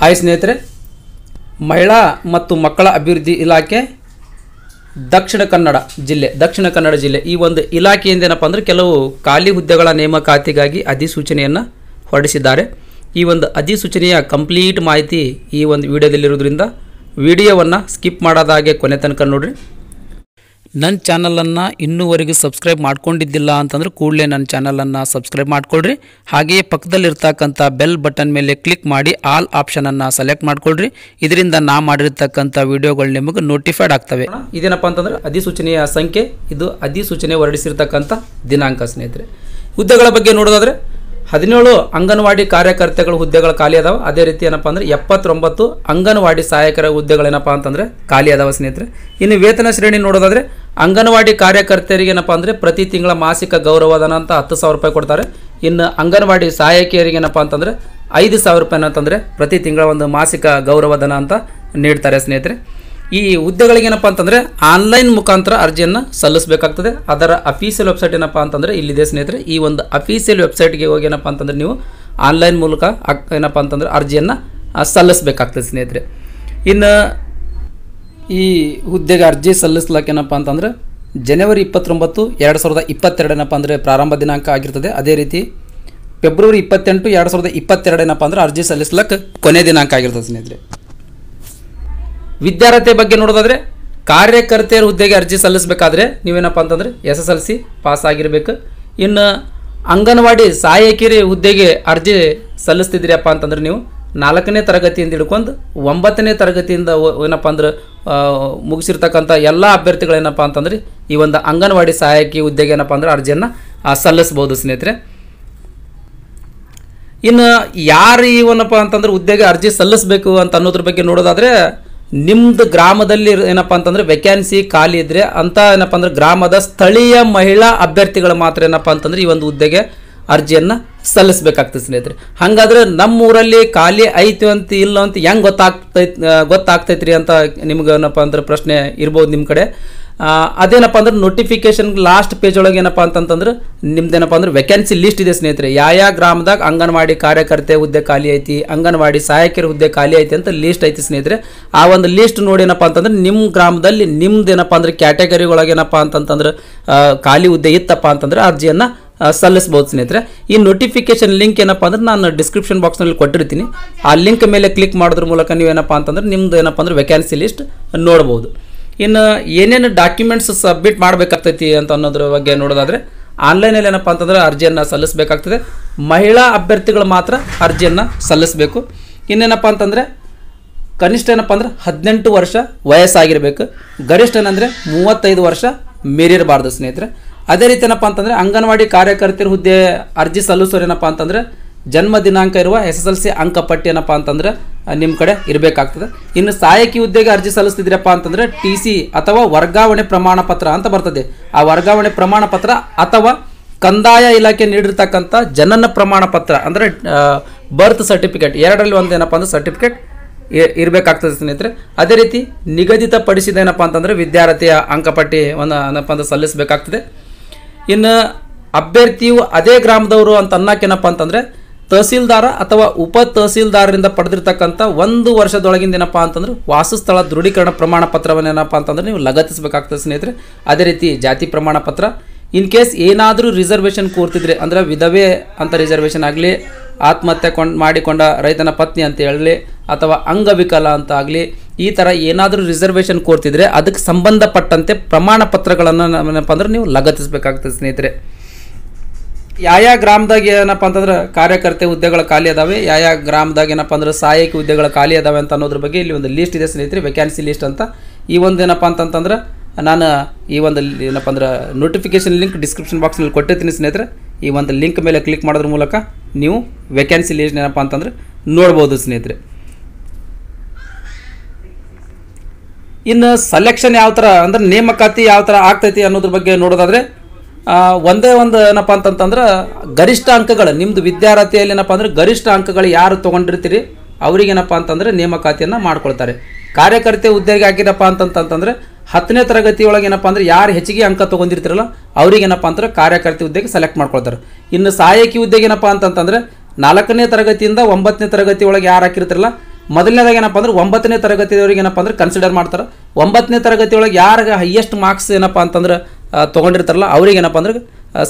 Hi ಸ್ನೇಹಿತರೆ, ಮಹಿಳಾ ಮತ್ತು ಮಕ್ಕಳ ಅಭಿವೃದ್ಧಿ ಇಲಾಖೆ ದಕ್ಷಿಣ ಕನ್ನಡ ಜಿಲ್ಲೆ ಈ ಒಂದು ಇಲಾಖೆಯಿಂದ ಏನಪ್ಪ ಅಂದ್ರೆ ಕೆಲವು ಖಾಲಿ ಹುದ್ದೆಗಳ ನೇಮಕಾತಿಗಾಗಿ ಅಧಿಸೂಚನೆಯನ್ನು ಹೊರಡಿಸಿದ್ದಾರೆ. ಈ ಒಂದು ಅಧಿಸೂಚನೆಯ ಕಂಪ್ಲೀಟ್ ಮಾಹಿತಿ ಈ ಒಂದು ವಿಡಿಯೋದಲ್ಲಿರುವುದರಿಂದ ವಿಡಿಯೋವನ್ನು ಸ್ಕಿಪ್ ಮಾಡದ ಹಾಗೆ ಕೊನೆ ತನಕ ನೋಡಿರಿ. ನನ್ನ ಚಾನಲನ್ನು ಇನ್ನೂವರೆಗೂ ಸಬ್ಸ್ಕ್ರೈಬ್ ಮಾಡ್ಕೊಂಡಿದ್ದಿಲ್ಲ ಅಂತಂದ್ರೆ ಕೂಡಲೇ ನನ್ನ ಚಾನಲನ್ನು ಸಬ್ಸ್ಕ್ರೈಬ್ ಮಾಡ್ಕೊಳ್ಳ್ರಿ. ಹಾಗೆಯೇ ಪಕ್ಕದಲ್ಲಿರ್ತಕ್ಕಂಥ ಬೆಲ್ ಬಟನ್ ಮೇಲೆ ಕ್ಲಿಕ್ ಮಾಡಿ ಆಲ್ ಆಪ್ಷನನ್ನು ಸೆಲೆಕ್ಟ್ ಮಾಡ್ಕೊಳ್ಳ್ರಿ. ಇದರಿಂದ ನಾ ಮಾಡಿರ್ತಕ್ಕಂಥ ವಿಡಿಯೋಗಳು ನಿಮಗೆ ನೋಟಿಫೈಡ್ ಆಗ್ತವೆ. ಇದೇನಪ್ಪ ಅಂತಂದ್ರೆ ಅಧಿಸೂಚನೆಯ ಸಂಖ್ಯೆ, ಇದು ಅಧಿಸೂಚನೆ ಹೊರಡಿಸಿರ್ತಕ್ಕಂಥ ದಿನಾಂಕ. ಸ್ನೇಹಿತರೆ, ಹುದ್ದೆಗಳ ಬಗ್ಗೆ ನೋಡೋದಾದರೆ 17 ಅಂಗನವಾಡಿ ಕಾರ್ಯಕರ್ತೆಗಳ ಹುದ್ದೆಗಳು ಖಾಲಿ ಅದಾವೆ. ಅದೇ ರೀತಿ ಏನಪ್ಪ ಅಂದರೆ 79 ಅಂಗನವಾಡಿ ಸಹಾಯಕರ ಹುದ್ದೆಗಳೇನಪ್ಪ ಅಂತಂದರೆ ಖಾಲಿ ಅದಾವೆ. ಸ್ನೇಹಿತರೆ, ಇನ್ನು ವೇತನ ಶ್ರೇಣಿ ನೋಡೋದಾದರೆ ಅಂಗನವಾಡಿ ಕಾರ್ಯಕರ್ತರಿಗೆ ಏನಪ್ಪ ಅಂದರೆ ಪ್ರತಿ ತಿಂಗಳ ಮಾಸಿಕ ಗೌರವಧನ ಅಂತ 10,000 ರೂಪಾಯಿ ಕೊಡ್ತಾರೆ. ಇನ್ನು ಅಂಗನವಾಡಿ ಸಹಾಯಕಿಯರಿಗೆ ಏನಪ್ಪ ಅಂತಂದರೆ 5,000 ರೂಪಾಯಿ ಅಂತಂದರೆ ಪ್ರತಿ ತಿಂಗಳ ಒಂದು ಮಾಸಿಕ ಗೌರವಧನ ಅಂತ ನೀಡ್ತಾರೆ. ಸ್ನೇಹಿತರೆ, ಈ ಹುದ್ದೆಗಳಿಗೇನಪ್ಪ ಅಂತಂದರೆ ಆನ್ಲೈನ್ ಮುಖಾಂತರ ಅರ್ಜಿಯನ್ನು ಸಲ್ಲಿಸಬೇಕಾಗ್ತದೆ. ಅದರ ಅಫೀಷಿಯಲ್ ವೆಬ್ಸೈಟ್ ಏನಪ್ಪ ಅಂತಂದರೆ ಇಲ್ಲಿದೆ. ಸ್ನೇಹಿತರೆ, ಈ ಒಂದು ಅಫೀಷಿಯಲ್ ವೆಬ್ಸೈಟ್ಗೆ ಹೋಗಿ ಏನಪ್ಪ ಅಂತಂದರೆ ನೀವು ಆನ್ಲೈನ್ ಮೂಲಕ ಏನಪ್ಪ ಅಂತಂದರೆ ಅರ್ಜಿಯನ್ನು ಸಲ್ಲಿಸಬೇಕಾಗ್ತದೆ. ಸ್ನೇಹಿತರೆ, ಇನ್ನು ಈ ಹುದ್ದೆಗೆ ಅರ್ಜಿ ಸಲ್ಲಿಸ್ಲಕ್ಕೇನಪ್ಪ ಅಂತಂದರೆ ಜನವರಿ 29, 2022 ಏನಪ್ಪ ಅಂದರೆ ಪ್ರಾರಂಭ ದಿನಾಂಕ ಆಗಿರ್ತದೆ. ಅದೇ ರೀತಿ ಫೆಬ್ರವರಿ 28, 2022 ಏನಪ್ಪ ಅಂದರೆ ಅರ್ಜಿ ಸಲ್ಲಿಸ್ಲಕ್ಕೆ ಕೊನೆ ದಿನಾಂಕ ಆಗಿರ್ತದೆ. ಸ್ನೇಹಿತರೆ, ವಿದ್ಯಾರ್ಹತೆ ಬಗ್ಗೆ ನೋಡೋದಾದರೆ ಕಾರ್ಯಕರ್ತೆಯರ ಹುದ್ದೆಗೆ ಅರ್ಜಿ ಸಲ್ಲಿಸಬೇಕಾದ್ರೆ ನೀವೇನಪ್ಪ ಅಂತಂದರೆ SSLC ಪಾಸ್ ಆಗಿರಬೇಕು. ಇನ್ನು ಅಂಗನವಾಡಿ ಸಹಾಯಕಿಯರ ಹುದ್ದೆಗೆ ಅರ್ಜಿ ಸಲ್ಲಿಸ್ತಿದ್ದೀರಪ್ಪ ಅಂತಂದರೆ ನೀವು 4ನೇ ತರಗತಿಯಿಂದ ಹಿಡ್ಕೊಂಡು 9ನೇ ತರಗತಿಯಿಂದ ಏನಪ್ಪ ಅಂದ್ರೆ ಮುಗಿಸಿರ್ತಕ್ಕಂಥ ಎಲ್ಲ ಅಭ್ಯರ್ಥಿಗಳೇನಪ್ಪ ಅಂತಂದರೆ ಈ ಒಂದು ಅಂಗನವಾಡಿ ಸಹಾಯಕಿ ಹುದ್ದೆಗೆ ಏನಪ್ಪ ಅಂದರೆ ಅರ್ಜಿಯನ್ನು ಸಲ್ಲಿಸ್ಬೋದು. ಸ್ನೇಹಿತರೆ, ಇನ್ನು ಯಾರು ಇವನಪ್ಪ ಅಂತಂದರೆ ಹುದ್ದೆಗೆ ಅರ್ಜಿ ಸಲ್ಲಿಸಬೇಕು ಅಂತ ಅನ್ನೋದ್ರ ಬಗ್ಗೆ ನೋಡೋದಾದರೆ ನಿಮ್ಮದು ಗ್ರಾಮದಲ್ಲಿ ಏನಪ್ಪ ಅಂತಂದರೆ ವೆಕ್ಯಾನ್ಸಿ ಖಾಲಿ ಇದ್ದರೆ ಅಂತ ಏನಪ್ಪ ಅಂದರೆ ಗ್ರಾಮದ ಸ್ಥಳೀಯ ಮಹಿಳಾ ಅಭ್ಯರ್ಥಿಗಳು ಮಾತ್ರ ಏನಪ್ಪ ಅಂತಂದರೆ ಈ ಒಂದು ಹುದ್ದೆಗೆ ಅರ್ಜಿಯನ್ನು ಸಲ್ಲಿಸಬೇಕಾಗ್ತದೆ. ಸ್ನೇಹಿತರೆ, ಹಾಗಾದರೆ ನಮ್ಮೂರಲ್ಲಿ ಖಾಲಿ ಐತಿ ಅಂತ ಇಲ್ಲ ಅಂತ ಹೆಂಗೆ ಗೊತ್ತಾಗ್ತೈತ್ರಿ ಅಂತ ನಿಮ್ಗೆ ಏನಪ್ಪ ಅಂದರೆ ಪ್ರಶ್ನೆ ಇರ್ಬೋದು ನಿಮ್ಮ ಕಡೆ. ಅದೇನಪ್ಪ ಅಂದ್ರೆ ನೋಟಿಫಿಕೇಶನ್ ಲಾಸ್ಟ್ ಪೇಜ್ ಒಳಗೆ ಏನಪ್ಪ ಅಂತಂತಂದ್ರೆ ನಿಮ್ದೇನಪ್ಪ ಅಂದ್ರೆ ವೆಕೆನ್ಸಿ ಲಿಸ್ಟ್ ಇದೆ. ಸ್ನೇಹಿತರೆ, ಯಾವ ಗ್ರಾಮದಾಗ ಅಂಗನವಾಡಿ ಕಾರ್ಯಕರ್ತೆ ಹುದ್ದೆ ಖಾಲಿ ಐತಿ, ಅಂಗನವಾಡಿ ಸಹಾಯಕಿಯರ ಹುದ್ದೆ ಖಾಲಿ ಐತಿ ಅಂತ ಲಿಸ್ಟ್ ಐತಿ. ಸ್ನೇಹಿತರೆ, ಆ ಒಂದು ಲಿಸ್ಟ್ ನೋಡಿ ಏನಪ್ಪ ಅಂತಂದ್ರೆ ನಿಮ್ಮ ಗ್ರಾಮದಲ್ಲಿ ನಿಮ್ದೇನಪ್ಪ ಅಂದ್ರೆ ಕ್ಯಾಟಗರಿ ಒಳಗೆ ಏನಪ್ಪ ಅಂತಂತಂದ್ರೆ ಖಾಲಿ ಹುದ್ದೆ ಇತ್ತಪ್ಪ ಅಂತಂದ್ರೆ ಅರ್ಜಿಯನ್ನು ಸಲ್ಲಿಸ್ಬೋದು. ಸ್ನೇಹಿತರೆ, ಈ ನೋಟಿಫಿಕೇಶನ್ ಲಿಂಕ್ ಏನಪ್ಪ ಅಂದ್ರೆ ನಾನು ಡಿಸ್ಕ್ರಿಪ್ಷನ್ ಬಾಕ್ಸ್ನಲ್ಲಿ ಕೊಟ್ಟಿರ್ತೀನಿ. ಆ ಲಿಂಕ್ ಮೇಲೆ ಕ್ಲಿಕ್ ಮಾಡೋದ್ರ ಮೂಲಕ ನೀವೇನಪ್ಪ ಅಂತಂದ್ರೆ ನಿಮ್ದು ಏನಪ್ಪ ಅಂದ್ರೆ ವೆಕೆನ್ಸಿ ಲಿಸ್ಟ್ ನೋಡ್ಬೋದು. ಇನ್ನು ಏನೇನು ಡಾಕ್ಯುಮೆಂಟ್ಸ್ ಸಬ್ಮಿಟ್ ಮಾಡಬೇಕಾಗ್ತೈತಿ ಅಂತ ಅನ್ನೋದ್ರ ಬಗ್ಗೆ ನೋಡೋದಾದರೆ ಆನ್ಲೈನಲ್ಲಿ ಏನಪ್ಪ ಅಂತಂದ್ರೆ ಅರ್ಜಿಯನ್ನು ಸಲ್ಲಿಸಬೇಕಾಗ್ತದೆ. ಮಹಿಳಾ ಅಭ್ಯರ್ಥಿಗಳು ಮಾತ್ರ ಅರ್ಜಿಯನ್ನು ಸಲ್ಲಿಸಬೇಕು. ಇನ್ನೇನಪ್ಪ ಅಂತಂದರೆ ಕನಿಷ್ಠ ಏನಪ್ಪ ಅಂದ್ರೆ 18 ವರ್ಷ ವಯಸ್ಸಾಗಿರಬೇಕು. ಗರಿಷ್ಠ ಏನಂದರೆ 35 ವರ್ಷ ಮೀರಿರಬಾರ್ದು. ಸ್ನೇಹಿತರೆ, ಅದೇ ರೀತಿ ಏನಪ್ಪ ಅಂತಂದರೆ ಅಂಗನವಾಡಿ ಕಾರ್ಯಕರ್ತರ ಹುದ್ದೆ ಅರ್ಜಿ ಸಲ್ಲಿಸೋರು ಏನಪ್ಪ ಅಂತಂದರೆ ಜನ್ಮ ದಿನಾಂಕ ಇರುವ SSLC ಅಂಕಪಟ್ಟಿ ಏನಪ್ಪ ಅಂತಂದರೆ ನಿಮ್ಮ ಕಡೆ ಇರಬೇಕಾಗ್ತದೆ. ಇನ್ನು ಸಹಾಯಕಿ ಹುದ್ದೆಗೆ ಅರ್ಜಿ ಸಲ್ಲಿಸ್ತಿದ್ದೀರಪ್ಪ ಅಂತಂದರೆ TC ಅಥವಾ ವರ್ಗಾವಣೆ ಪ್ರಮಾಣ ಪತ್ರ ಅಂತ ಬರ್ತದೆ. ಆ ವರ್ಗಾವಣೆ ಪ್ರಮಾಣ ಪತ್ರ ಅಥವಾ ಕಂದಾಯ ಇಲಾಖೆ ನೀಡಿರ್ತಕ್ಕಂಥ ಜನನ ಪ್ರಮಾಣ ಪತ್ರ ಅಂದರೆ ಬರ್ತ್ ಸರ್ಟಿಫಿಕೇಟ್, ಎರಡರಲ್ಲಿ ಒಂದು ಏನಪ್ಪ ಅಂದರೆ ಸರ್ಟಿಫಿಕೇಟ್ ಇರಬೇಕಾಗ್ತದೆ. ಸ್ನೇಹಿತರೆ, ಅದೇ ರೀತಿ ನಿಗದಿತ ಪಡಿಸಿದ ಏನಪ್ಪ ಅಂತಂದರೆ ವಿದ್ಯಾರ್ಥಿಯ ಅಂಕಪಟ್ಟಿ ಏನಪ್ಪ ಅಂದರೆ ಸಲ್ಲಿಸಬೇಕಾಗ್ತದೆ. ಇನ್ನು ಅಭ್ಯರ್ಥಿಯು ಅದೇ ಗ್ರಾಮದವರು ಅಂತ ಅನ್ನೋಕ್ಕೇನಪ್ಪ ಅಂತಂದರೆ ತಹಸೀಲ್ದಾರ ಅಥವಾ ಉಪ ತಹಸೀಲ್ದಾರರಿಂದ ಪಡೆದಿರ್ತಕ್ಕಂಥ 1 ವರ್ಷದೊಳಗಿಂದ ಏನಪ್ಪ ಅಂತಂದ್ರೆ ವಾಸಸ್ಥಳ ದೃಢೀಕರಣ ಪ್ರಮಾಣ ಪತ್ರವನ್ನು ಏನಪ್ಪ ಅಂತಂದರೆ ನೀವು ಲಗತ್ತಿಸಬೇಕಾಗ್ತದೆ. ಸ್ನೇಹಿತರೆ, ಅದೇ ರೀತಿ ಜಾತಿ ಪ್ರಮಾಣ ಪತ್ರ, ಇನ್ ಕೇಸ್ ಏನಾದರೂ ರಿಸರ್ವೇಷನ್ ಕೂರ್ತಿದ್ರೆ ಅಂದರೆ ವಿಧವೆ ಅಂತ ರಿಸರ್ವೇಷನ್ ಆಗಲಿ, ಆತ್ಮಹತ್ಯೆ ಮಾಡಿಕೊಂಡ ರೈತನ ಪತ್ನಿ ಅಂತ ಹೇಳಲಿ ಅಥವಾ ಅಂಗವಿಕಲ ಅಂತ ಆಗಲಿ, ಈ ಥರ ಏನಾದರೂ ರಿಸರ್ವೇಷನ್ ಕೋರ್ತಿದ್ರೆ ಅದಕ್ಕೆ ಸಂಬಂಧಪಟ್ಟಂತೆ ಪ್ರಮಾಣ ಪತ್ರಗಳನ್ನು ಏನಪ್ಪ ಅಂದ್ರೆ ನೀವು ಲಗತ್ತಿಸಬೇಕಾಗ್ತದೆ. ಸ್ನೇಹಿತರೆ, ಯಾವ ಗ್ರಾಮದಾಗ ಏನಪ್ಪ ಅಂತಂದ್ರೆ ಕಾರ್ಯಕರ್ತೆ ಹುದ್ದೆಗಳು ಖಾಲಿ ಅದಾವೆ, ಯಾವ ಗ್ರಾಮದಾಗ ಏನಪ್ಪ ಅಂದ್ರೆ ಸಹಾಯಕಿ ಹುದ್ದೆಗಳು ಖಾಲಿ ಅದಾವೆ ಅಂತ ಅನ್ನೋದ್ರ ಬಗ್ಗೆ ಇಲ್ಲಿ ಒಂದು ಲಿಸ್ಟ್ ಇದೆ. ಸ್ನೇಹಿತರೆ, ವೆಕ್ಯಾನ್ಸಿ ಲಿಸ್ಟ್ ಅಂತ ಈ ಒಂದು ಏನಪ್ಪ ಅಂತಂತಂದ್ರೆ ನಾನು ಈ ಒಂದು ಏನಪ್ಪ ಅಂದ್ರೆ ನೋಟಿಫಿಕೇಶನ್ ಲಿಂಕ್ ಡಿಸ್ಕ್ರಿಪ್ಷನ್ ಬಾಕ್ಸ್ನಲ್ಲಿ ಕೊಟ್ಟಿರ್ತೀನಿ. ಸ್ನೇಹಿತರೆ, ಈ ಒಂದು ಲಿಂಕ್ ಮೇಲೆ ಕ್ಲಿಕ್ ಮಾಡೋದ್ರ ಮೂಲಕ ನೀವು ವೆಕ್ಯಾನ್ಸಿ ಲಿಸ್ಟ್ ಏನಪ್ಪ ಅಂತಂದ್ರೆ ನೋಡ್ಬೋದು. ಸ್ನೇಹಿತರೆ, ಇನ್ನು ಸೆಲೆಕ್ಷನ್ ಯಾವ ಥರ ಅಂದ್ರೆ ನೇಮಕಾತಿ ಯಾವ ಥರ ಆಗ್ತೈತಿ ಅನ್ನೋದ್ರ ಬಗ್ಗೆ ನೋಡೋದಾದರೆ ಒಂದೇ ಒಂದು ಏನಪ್ಪ ಅಂತಂತಂದ್ರೆ ಗರಿಷ್ಠ ಅಂಕಗಳು ನಿಮ್ಮದು ವಿದ್ಯಾರ್ಥಿಯಲ್ಲಿ ಏನಪ್ಪ ಅಂದ್ರೆ ಗರಿಷ್ಠ ಅಂಕಗಳು ಯಾರು ತೊಗೊಂಡಿರ್ತೀರಿ ಅವರಿಗೇನಪ್ಪ ಅಂತಂದರೆ ನೇಮಕಾತಿಯನ್ನು ಮಾಡ್ಕೊಳ್ತಾರೆ. ಕಾರ್ಯಕರ್ತೆ ಹುದ್ದೆಗೆ ಹಾಕಿರಪ್ಪ ಅಂತಂತಂತಂದರೆ 10ನೇ ತರಗತಿಯೊಳಗೆ ಏನಪ್ಪ ಅಂದರೆ ಯಾರು ಹೆಚ್ಚಿಗೆ ಅಂಕ ತೊಗೊಂಡಿರ್ತೀರಲ್ಲ ಅವರಿಗೇನಪ್ಪ ಅಂದ್ರೆ ಕಾರ್ಯಕರ್ತೆ ಹುದ್ದೆಗೆ ಸೆಲೆಕ್ಟ್ ಮಾಡ್ಕೊಳ್ತಾರೆ. ಇನ್ನು ಸಹಾಯಕಿ ಹುದ್ದೆಗೆ ಏನಪ್ಪ ಅಂತಂತಂದರೆ 4ನೇ ತರಗತಿಯಿಂದ 9ನೇ ತರಗತಿಯೊಳಗೆ ಯಾರು ಹಾಕಿರ್ತಿರಲ್ಲ ಮೊದಲನೇದಾಗಿ ಒಂಬತ್ತನೇ ತರಗತಿಯವರಿಗೆ ಕನ್ಸಿಡರ್ ಮಾಡ್ತಾರೆ। ಒಂಬತ್ತನೇ ತರಗತಿಯೊಳಗೆ ಯಾರಿಗೆ ಹೈಯೆಸ್ಟ್ ಮಾರ್ಕ್ಸ್ ಏನಪ್ಪ ಅಂತಂದ್ರೆ ತಗೊಂಡಿರ್ತಾರಲ್ಲ ಅವರಿಗೆ ಏನಪ್ಪ ಅಂದ್ರೆ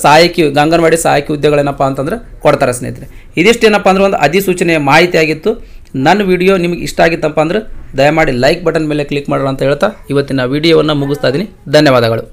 ಸಹಾಯಕಿ ಅಂಗನವಾಡಿ ಸಹಾಯಕಿ ಉದ್ಯೋಗಗಳು ಏನಪ್ಪ ಅಂತಂದ್ರೆ ಕೊಡ್ತಾರೆ ಸ್ನೇಹಿತರೆ। ಇದಿಷ್ಟು ಏನಪ್ಪ ಅಂದ್ರೆ ಒಂದು ಅಧಿಸೂಚನೆಯ ಮಾಹಿತಿ ಆಗಿತ್ತು। ನನ್ನ ವಿಡಿಯೋ ನಿಮಗೆ ಇಷ್ಟ ಆಗಿತ್ತಪ್ಪ ಅಂದ್ರೆ ದಯಮಾಡಿ ಲೈಕ್ ಬಟನ್ ಮೇಲೆ ಕ್ಲಿಕ್ ಮಾಡೋಣ ಅಂತ ಹೇಳ್ತಾ ಇವತ್ತಿನ ವಿಡಿಯೋವನ್ನು ಮುಗಿಸ್ತಾ ಇದ್ದೀನಿ। ಧನ್ಯವಾದಗಳು।